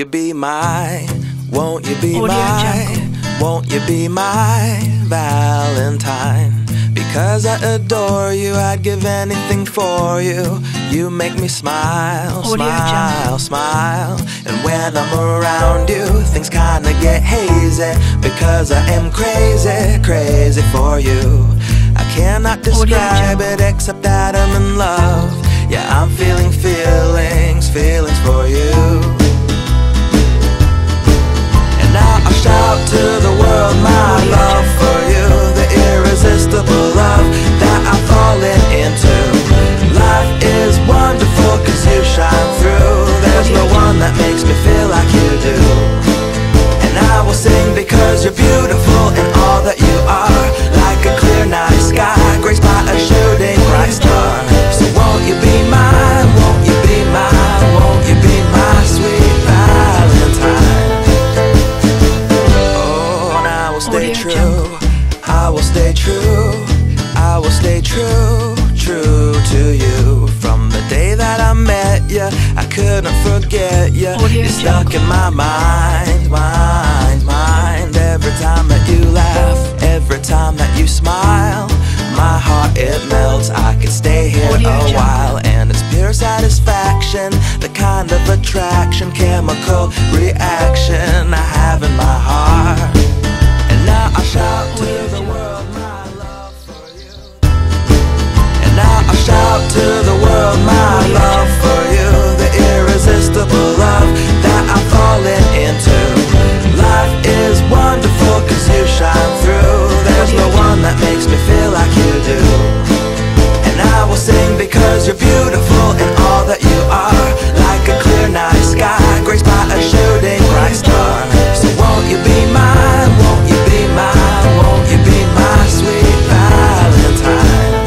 you be my, won't you be my, won't you be my Valentine? Because I adore you, I'd give anything for you. You make me smile, smile, smile. And when I'm around you, things kinda get hazy, because I am crazy, crazy for you. I cannot describe it except that I'm in love. Yeah, I'm feeling feelings for you. And now I shout to the world my love for you, the irresistible love that I've fallen into. Life is wonderful 'cause you shine through. There's no one that makes me feel like you do. And I will sing because you're beautiful and all that you are, like a clear night sky graced by a shooting bright star. So won't you be mine, won't you be mine, won't you be my sweet Valentine? Oh, and I will stay true, I will stay true, I will stay true, true to you. From the day that I met you, I couldn't forget you. You're stuck in my mind. Every time that you laugh, every time that you smile, my heart, it melts. I could stay here a while, and it's pure satisfaction, the kind of attraction, chemical reaction I have in my heart. And now I shout to the world my love for you. And now I shout to the world my love for you, the irresistible love that I've fallen into. Life is wonderful 'cause you shine through. There's no one that makes me feel like you do. And I will sing because you're beautiful and all that you are, like a clear night sky graced by a shooting bright star. So won't you be mine, won't you be mine, won't you be my sweet Valentine?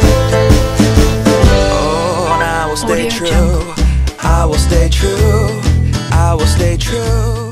Oh, and I will stay true, I will stay true, I will stay true.